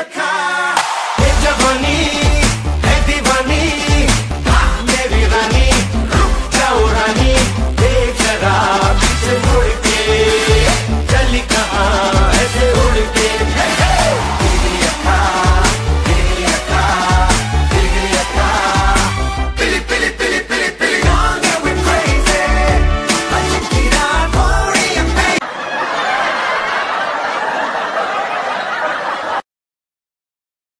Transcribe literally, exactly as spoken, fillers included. your kind.